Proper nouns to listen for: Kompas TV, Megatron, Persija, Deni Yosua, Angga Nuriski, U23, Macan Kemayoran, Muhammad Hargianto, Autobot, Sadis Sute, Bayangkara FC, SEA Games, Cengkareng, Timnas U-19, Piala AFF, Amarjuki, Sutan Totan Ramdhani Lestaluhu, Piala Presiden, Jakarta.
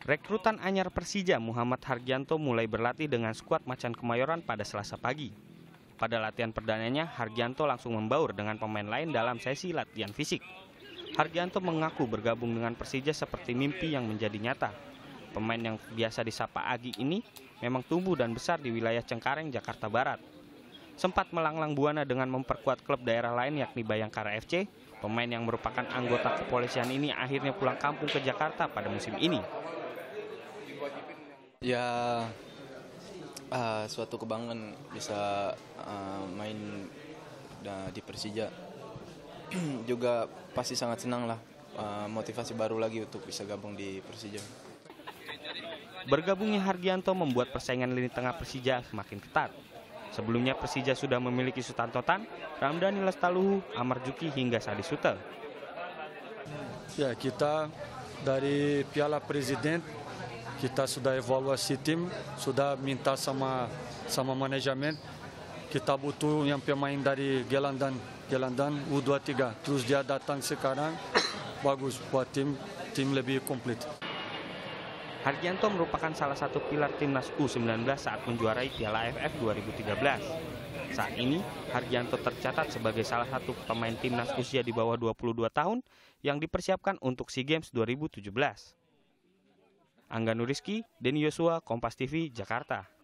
Rekrutan anyar Persija Muhammad Hargianto mulai berlatih dengan skuad Macan Kemayoran pada Selasa pagi. Pada latihan perdananya, Hargianto langsung membaur dengan pemain lain dalam sesi latihan fisik. Hargianto mengaku bergabung dengan Persija seperti mimpi yang menjadi nyata. Pemain yang biasa disapa Agi ini memang tumbuh dan besar di wilayah Cengkareng, Jakarta Barat. Sempat melanglang buana dengan memperkuat klub daerah lain yakni Bayangkara FC, pemain yang merupakan anggota kepolisian ini akhirnya pulang kampung ke Jakarta pada musim ini. Ya, suatu kebanggaan bisa main di Persija. Juga pasti sangat senang lah, motivasi baru lagi untuk bisa gabung di Persija. Bergabungnya Hargianto membuat persaingan lini tengah Persija semakin ketat. Sebelumnya Persija sudah memiliki Sutan Totan, Ramdhani Lestaluhu, Amarjuki hingga Sadis Sute. Ya, kita dari Piala Presiden kita sudah evaluasi tim, sudah minta sama manajemen, kita butuh yang pemain dari Gelandan U23. Terus dia datang sekarang, bagus buat tim lebih komplit. Hargianto merupakan salah satu pilar timnas U19 saat menjuarai Piala AFF 2013. Saat ini, Hargianto tercatat sebagai salah satu pemain timnas usia di bawah 22 tahun yang dipersiapkan untuk SEA Games 2017. Angga Nuriski, Deni Yosua, Kompas TV, Jakarta.